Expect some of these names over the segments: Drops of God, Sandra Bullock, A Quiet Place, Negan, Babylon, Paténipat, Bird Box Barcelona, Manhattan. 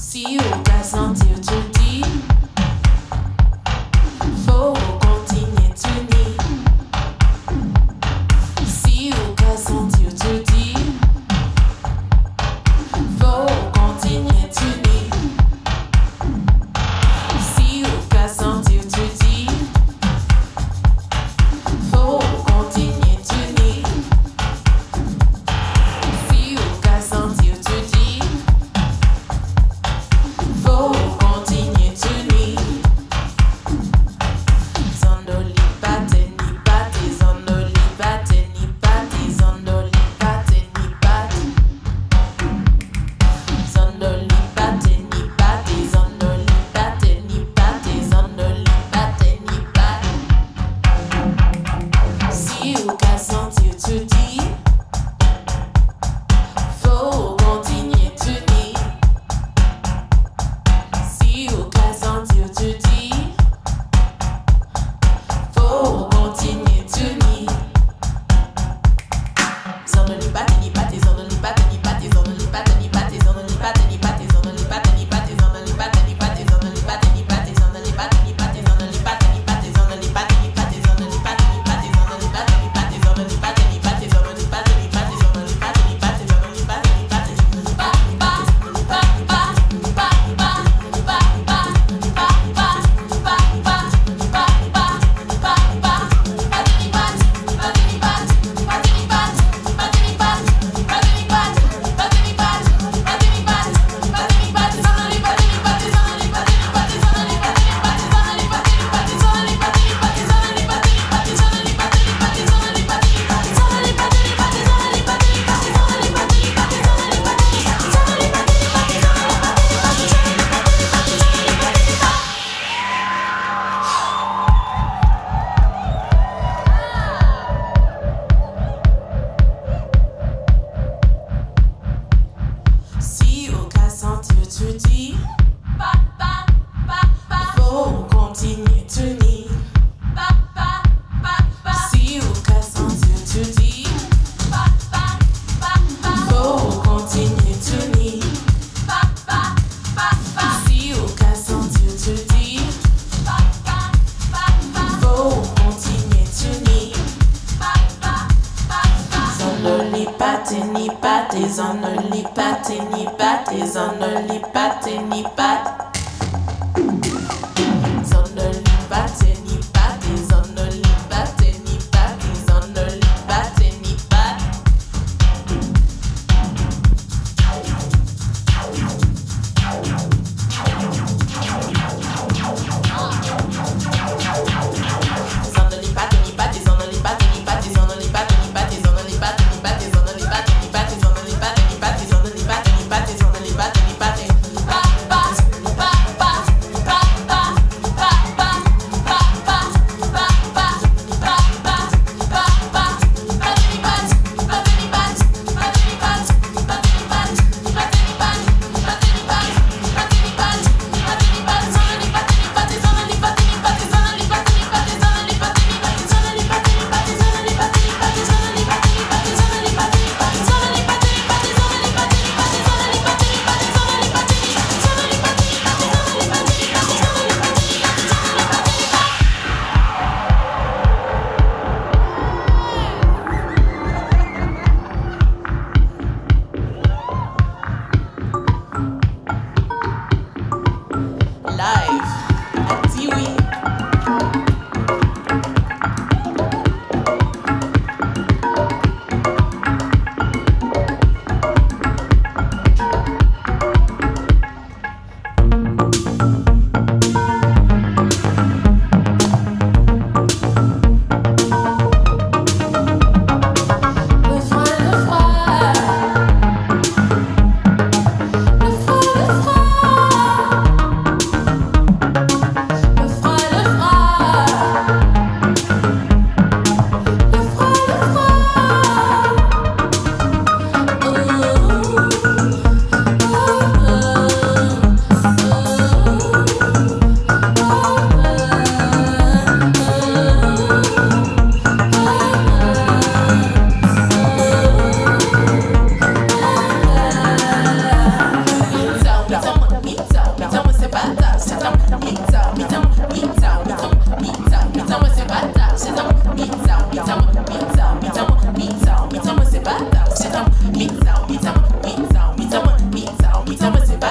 Si on doit sentir tout dit, faut continuer tout dit. Si on doit sentir tout dit, faut continuer tout dit. Si on doit sentir tout dit, faut continuer tout dit. Si on doit sentir tout dit. Paténipat, Paténipat, Paténipat. Paténipat.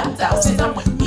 50,000 a month.